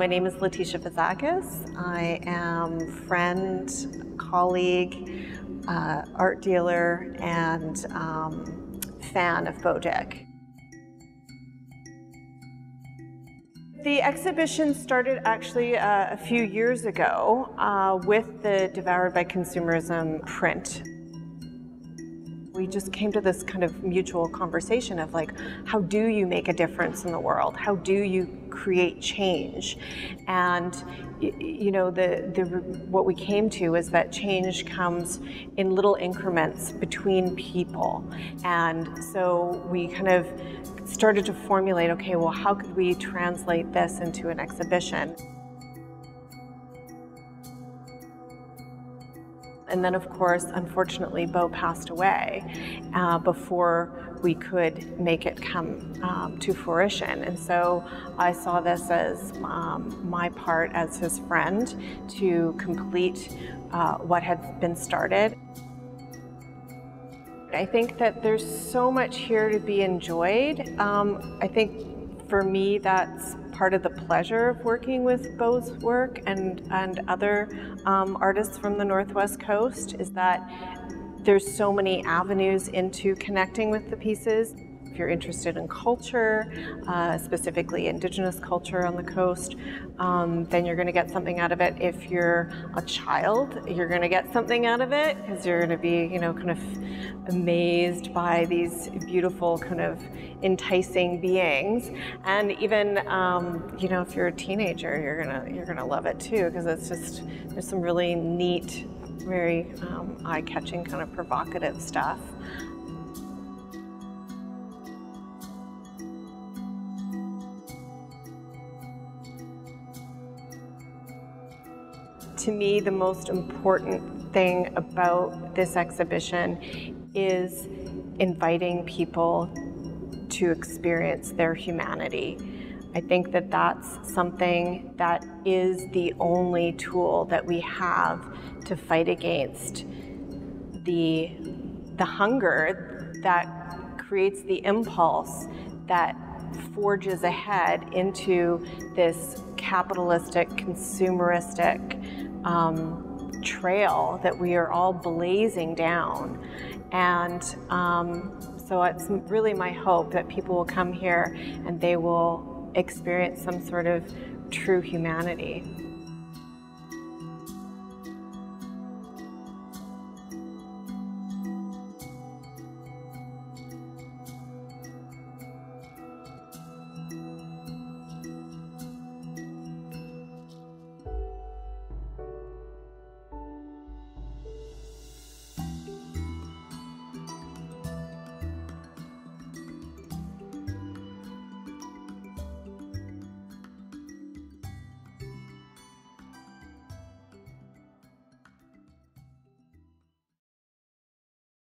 My name is LaTiesha Fazakas. I am friend, colleague, art dealer, and fan of Beau Dick. The exhibition started actually a few years ago with the Devoured by Consumerism print. We just came to this kind of mutual conversation of like, how do you make a difference in the world? How do you create change? And you know, what we came to is that change comes in little increments between people. And so we kind of started to formulate, okay, well, how could we translate this into an exhibition? And then, of course, unfortunately, Beau passed away before we could make it come to fruition. And so I saw this as my part as his friend to complete what had been started. I think that there's so much here to be enjoyed. I think for me, that's part of the pleasure of working with Beau's work and other artists from the Northwest Coast, is that there's so many avenues into connecting with the pieces. If you're interested in culture, specifically Indigenous culture on the coast, then you're going to get something out of it. If you're a child, you're going to get something out of it, because you're going to be, you know, kind of amazed by these beautiful, kind of enticing beings. And even, you know, if you're a teenager, you're gonna love it too, because it's just, there's some really neat, very eye-catching, kind of provocative stuff. To me, the most important thing about this exhibition is inviting people to experience their humanity. I think that that's something that is the only tool that we have to fight against the hunger that creates the impulse that forges ahead into this capitalistic, consumeristic trail that we are all blazing down. And so it's really my hope that people will come here and they will experience some sort of true humanity.